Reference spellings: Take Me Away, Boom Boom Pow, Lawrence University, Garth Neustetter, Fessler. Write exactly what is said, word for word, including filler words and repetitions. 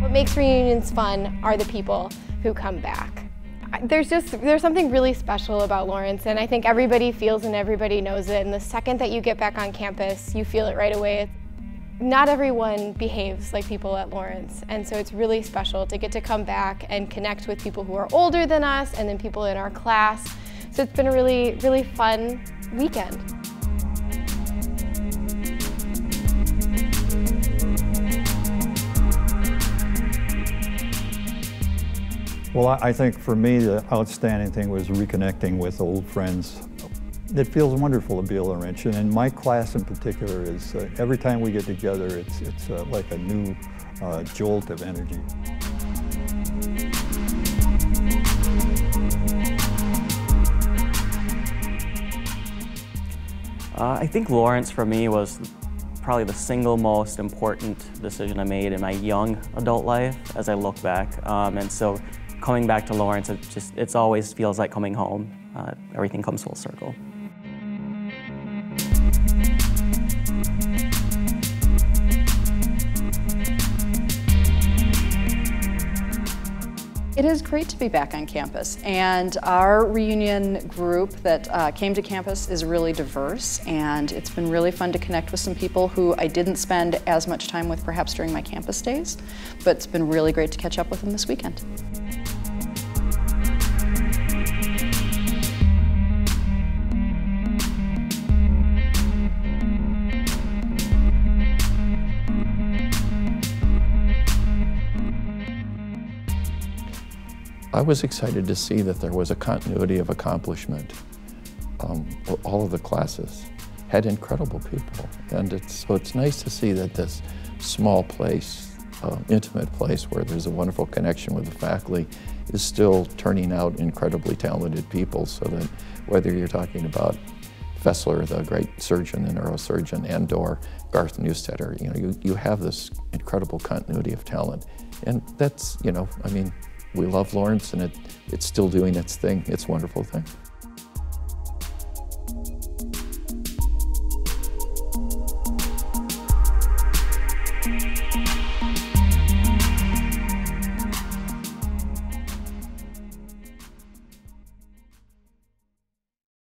What makes reunions fun are the people who come back. There's just, there's something really special about Lawrence, and I think everybody feels and everybody knows it, and the second that you get back on campus, you feel it right away. Not everyone behaves like people at Lawrence, and so it's really special to get to come back and connect with people who are older than us and then people in our class. So it's been a really, really fun weekend. Well, I think for me, the outstanding thing was reconnecting with old friends. It feels wonderful to be at Lawrence, and my class in particular is, uh, every time we get together, it's, it's uh, like a new uh, jolt of energy. Uh, I think Lawrence for me was probably the single most important decision I made in my young adult life as I look back. Um, and so coming back to Lawrence, it just, it's always feels like coming home. Uh, everything comes full circle. It is great to be back on campus, and our reunion group that uh, came to campus is really diverse, and it's been really fun to connect with some people who I didn't spend as much time with perhaps during my campus days, but it's been really great to catch up with them this weekend. I was excited to see that there was a continuity of accomplishment. Um, all of the classes had incredible people, and it's, so it's nice to see that this small place, uh, intimate place where there's a wonderful connection with the faculty, is still turning out incredibly talented people, so that whether you're talking about Fessler, the great surgeon and neurosurgeon, and or Garth Neustetter, you know, you, you have this incredible continuity of talent. And that's, you know, I mean, we love Lawrence, and it, it's still doing its thing. It's a wonderful thing.